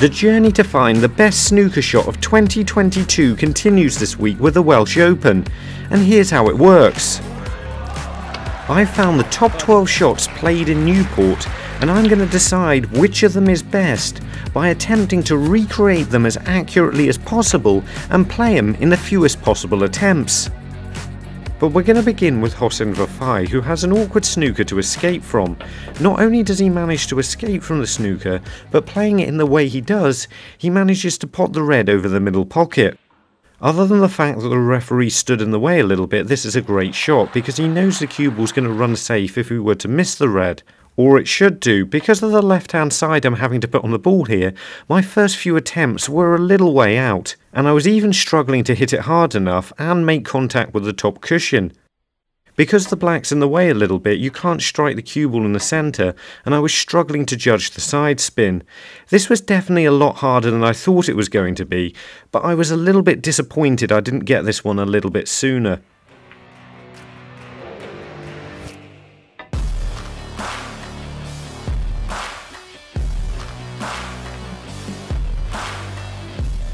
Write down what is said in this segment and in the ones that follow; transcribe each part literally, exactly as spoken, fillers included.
The journey to find the best snooker shot of twenty twenty-two continues this week with the Welsh Open, and here's how it works. I found the top twelve shots played in Newport, and I'm going to decide which of them is best by attempting to recreate them as accurately as possible and play them in the fewest possible attempts. But we're going to begin with Hossein Vafaei, who has an awkward snooker to escape from. Not only does he manage to escape from the snooker, but playing it in the way he does, he manages to pot the red over the middle pocket. Other than the fact that the referee stood in the way a little bit, this is a great shot because he knows the cue ball's going to run safe if we were to miss the red. Or it should do, because of the left-hand side I'm having to put on the ball here, my first few attempts were a little way out, and I was even struggling to hit it hard enough and make contact with the top cushion. Because the black's in the way a little bit, you can't strike the cue ball in the centre, and I was struggling to judge the side spin. This was definitely a lot harder than I thought it was going to be, but I was a little bit disappointed I didn't get this one a little bit sooner.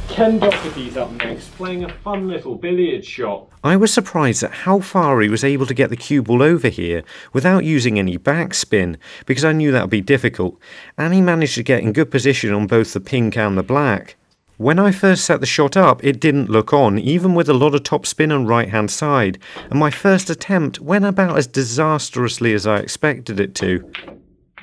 Ken Doherty's up next, playing a fun little billiard shot. I was surprised at how far he was able to get the cue ball over here without using any backspin, because I knew that would be difficult, and he managed to get in good position on both the pink and the black. When I first set the shot up, it didn't look on, even with a lot of topspin on right hand side, and my first attempt went about as disastrously as I expected it to.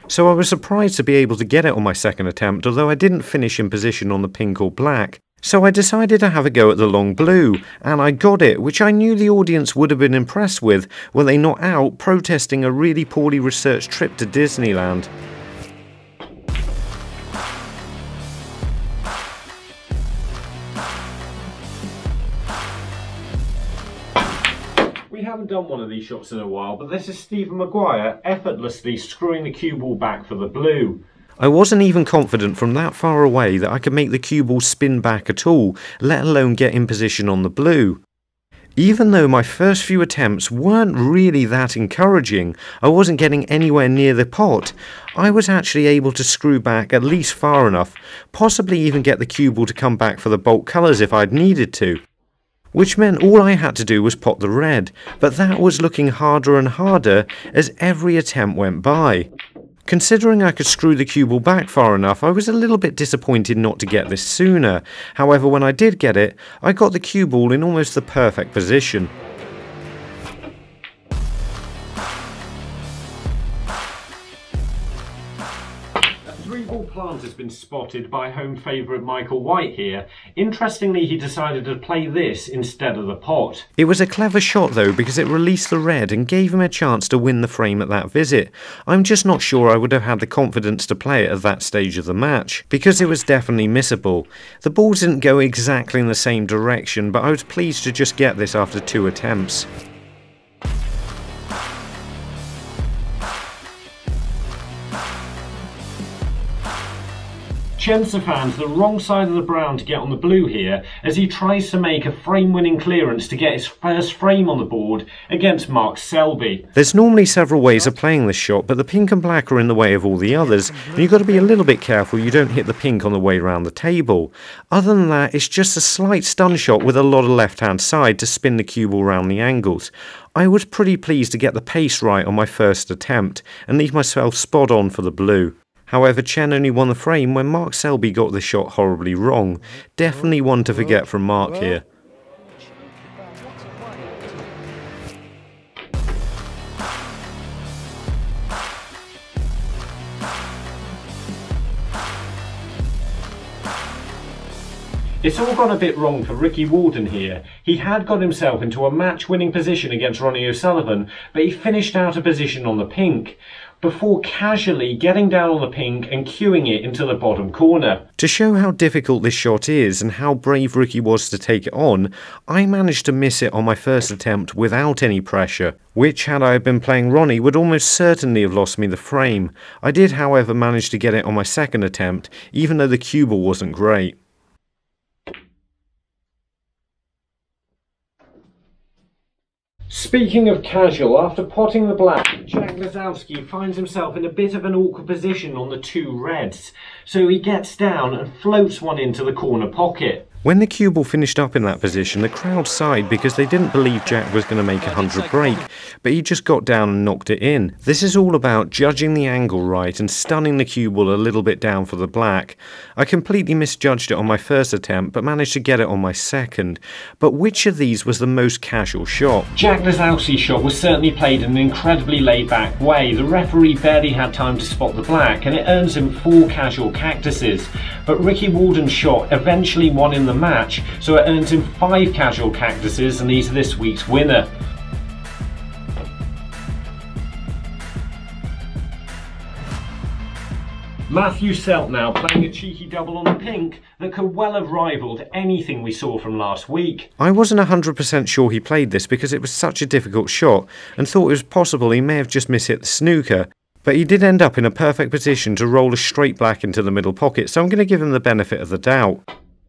So I was surprised to be able to get it on my second attempt, although I didn't finish in position on the pink or black. So I decided to have a go at the long blue, and I got it, which I knew the audience would have been impressed with were they not out protesting a really poorly researched trip to Disneyland. We haven't done one of these shots in a while, but this is Stephen Maguire effortlessly screwing the cue ball back for the blue. I wasn't even confident from that far away that I could make the cue ball spin back at all, let alone get in position on the blue. Even though my first few attempts weren't really that encouraging, I wasn't getting anywhere near the pot, I was actually able to screw back at least far enough, possibly even get the cue ball to come back for the bolt colours if I'd needed to. Which meant all I had to do was pot the red, but that was looking harder and harder as every attempt went by. Considering I could screw the cue ball back far enough, I was a little bit disappointed not to get this sooner. However, when I did get it, I got the cue ball in almost the perfect position. Plant has been spotted by home favourite Michael White here. Interestingly, he decided to play this instead of the pot. It was a clever shot though, because it released the red and gave him a chance to win the frame at that visit. I'm just not sure I would have had the confidence to play it at that stage of the match, because it was definitely missable. The balls didn't go exactly in the same direction, but I was pleased to just get this after two attempts. Chance of hands the wrong side of the brown to get on the blue here as he tries to make a frame-winning clearance to get his first frame on the board against Mark Selby. There's normally several ways of playing this shot, but the pink and black are in the way of all the others, and you've got to be a little bit careful you don't hit the pink on the way round the table. Other than that, it's just a slight stun shot with a lot of left-hand side to spin the cue ball round the angles. I was pretty pleased to get the pace right on my first attempt and leave myself spot on for the blue. However, Chen only won the frame when Mark Selby got the shot horribly wrong. Definitely one to forget from Mark here. It's all gone a bit wrong for Ricky Walden here. He had got himself into a match-winning position against Ronnie O'Sullivan, but he finished out of position on the pink, before casually getting down on the pink and cueing it into the bottom corner. To show how difficult this shot is and how brave Ricky was to take it on, I managed to miss it on my first attempt without any pressure, which, had I been playing Ronnie, would almost certainly have lost me the frame. I did, however, manage to get it on my second attempt, even though the cue ball wasn't great. Speaking of casual, after potting the black, Jack Lisowski finds himself in a bit of an awkward position on the two reds, so he gets down and floats one into the corner pocket. When the cue ball finished up in that position, the crowd sighed because they didn't believe Jack was going to make a hundred break, but he just got down and knocked it in. This is all about judging the angle right and stunning the cue ball a little bit down for the black. I completely misjudged it on my first attempt, but managed to get it on my second. But which of these was the most casual shot? Jack Lisowski's shot was certainly played in an incredibly laid-back way. The referee barely had time to spot the black, and it earns him four casual cactuses. But Ricky Walden's shot eventually won him the match, so it earns him five casual cactuses, and he's this week's winner. Matthew Selt now playing a cheeky double on the pink that could well have rivaled anything we saw from last week. I wasn't one hundred percent sure he played this because it was such a difficult shot, and thought it was possible he may have just mishit the snooker. But he did end up in a perfect position to roll a straight black into the middle pocket, so I'm going to give him the benefit of the doubt.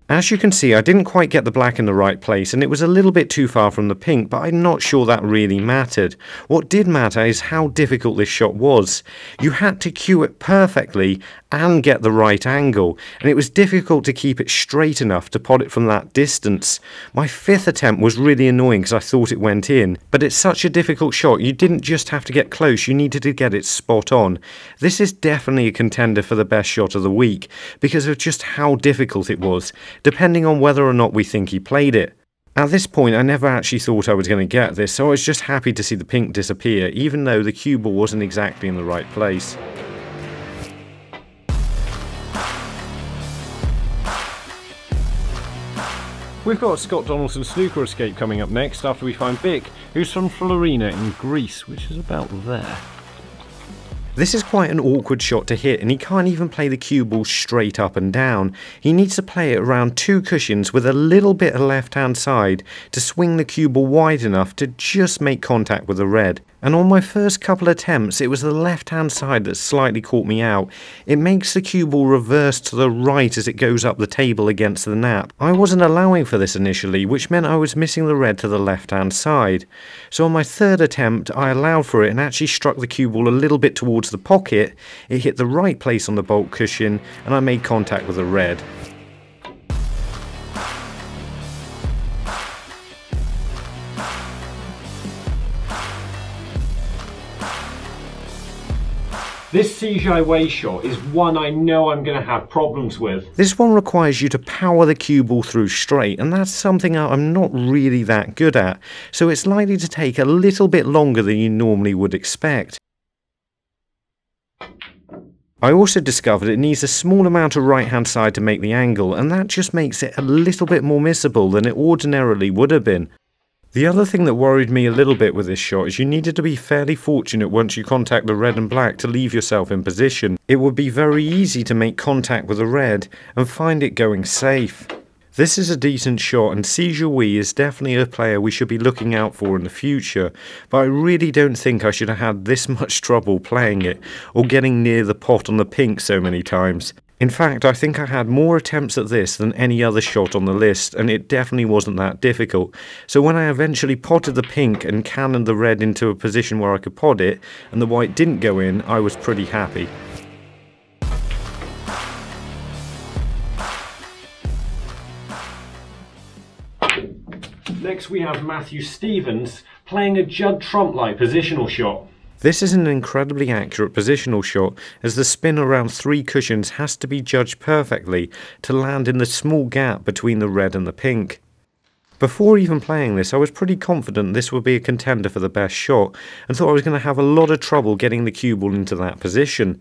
As you can see, I didn't quite get the black in the right place, and it was a little bit too far from the pink, but I'm not sure that really mattered. What did matter is how difficult this shot was. You had to cue it perfectly and get the right angle, and it was difficult to keep it straight enough to pot it from that distance. My fifth attempt was really annoying because I thought it went in, but it's such a difficult shot, you didn't just have to get close, you needed to get it spot on. This is definitely a contender for the best shot of the week, because of just how difficult it was, depending on whether or not we think he played it. At this point, I never actually thought I was going to get this, so I was just happy to see the pink disappear, even though the cue ball wasn't exactly in the right place. We've got Scott Donaldson's snooker escape coming up next after we find Bic, who's from Florina in Greece, which is about there. This is quite an awkward shot to hit, and he can't even play the cue ball straight up and down. He needs to play it around two cushions with a little bit of left-hand side to swing the cue ball wide enough to just make contact with the red. And on my first couple attempts, it was the left-hand side that slightly caught me out. It makes the cue ball reverse to the right as it goes up the table against the nap. I wasn't allowing for this initially, which meant I was missing the red to the left-hand side. So on my third attempt, I allowed for it and actually struck the cue ball a little bit towards the pocket. It hit the right place on the bolt cushion, and I made contact with the red. This Si Jiahui shot is one I know I'm going to have problems with. This one requires you to power the cue ball through straight, and that's something I'm not really that good at, so it's likely to take a little bit longer than you normally would expect. I also discovered it needs a small amount of right-hand side to make the angle, and that just makes it a little bit more missable than it ordinarily would have been. The other thing that worried me a little bit with this shot is you needed to be fairly fortunate once you contact the red and black to leave yourself in position. It would be very easy to make contact with the red and find it going safe. This is a decent shot, and Si Jiahui is definitely a player we should be looking out for in the future, but I really don't think I should have had this much trouble playing it or getting near the pot on the pink so many times. In fact, I think I had more attempts at this than any other shot on the list, and it definitely wasn't that difficult. So when I eventually potted the pink and cannoned the red into a position where I could pot it, and the white didn't go in, I was pretty happy. Next we have Matthew Stevens playing a Judd Trump-like positional shot. This is an incredibly accurate positional shot, as the spin around three cushions has to be judged perfectly to land in the small gap between the red and the pink. Before even playing this, I was pretty confident this would be a contender for the best shot, and thought I was going to have a lot of trouble getting the cue ball into that position.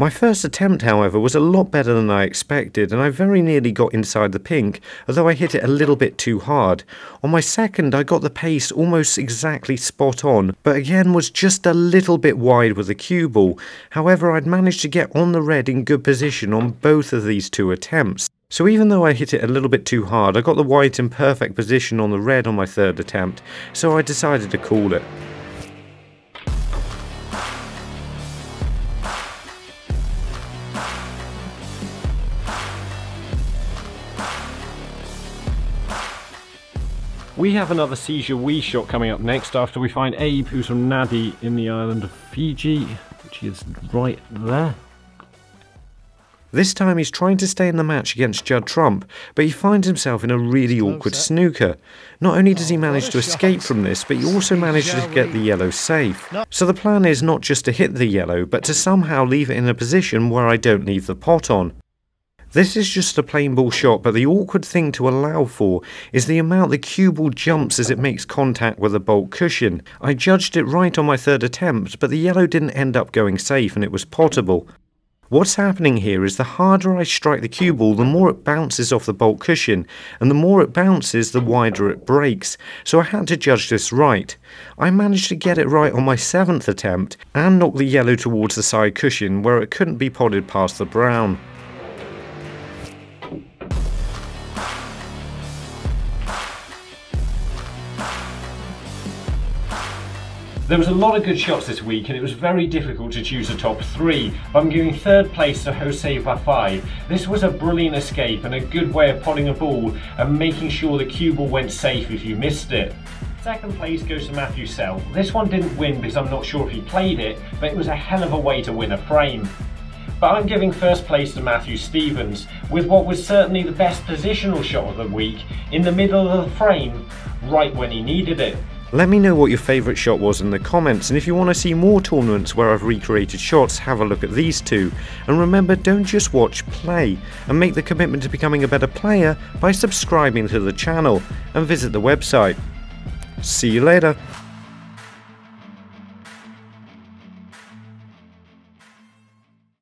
My first attempt, however, was a lot better than I expected, and I very nearly got inside the pink, although I hit it a little bit too hard. On my second, I got the pace almost exactly spot on, but again was just a little bit wide with the cue ball. However, I'd managed to get on the red in good position on both of these two attempts. So even though I hit it a little bit too hard, I got the white in perfect position on the red on my third attempt, so I decided to call it. We have another Si Jiahui shot coming up next after we find Abe, who's from Nadi in the island of Fiji, which is right there. This time he's trying to stay in the match against Judd Trump, but he finds himself in a really awkward snooker. Not only does he manage to escape from this, but he also manages to get the yellow safe. So the plan is not just to hit the yellow, but to somehow leave it in a position where I don't leave the pot on. This is just a plain ball shot, but the awkward thing to allow for is the amount the cue ball jumps as it makes contact with the bolt cushion. I judged it right on my third attempt, but the yellow didn't end up going safe and it was potable. What's happening here is the harder I strike the cue ball, the more it bounces off the bolt cushion, and the more it bounces, the wider it breaks, so I had to judge this right. I managed to get it right on my seventh attempt, and knock the yellow towards the side cushion where it couldn't be potted past the brown. There was a lot of good shots this week and it was very difficult to choose a top three, but I'm giving third place to Hossein Vafaei. This was a brilliant escape and a good way of potting a ball and making sure the cue ball went safe if you missed it. Second place goes to Matthew Selt. This one didn't win because I'm not sure if he played it, but it was a hell of a way to win a frame. But I'm giving first place to Matthew Stevens, with what was certainly the best positional shot of the week, in the middle of the frame, right when he needed it. Let me know what your favourite shot was in the comments, and if you want to see more tournaments where I've recreated shots, have a look at these two. And remember, don't just watch, play, and make the commitment to becoming a better player by subscribing to the channel, and visit the website. See you later.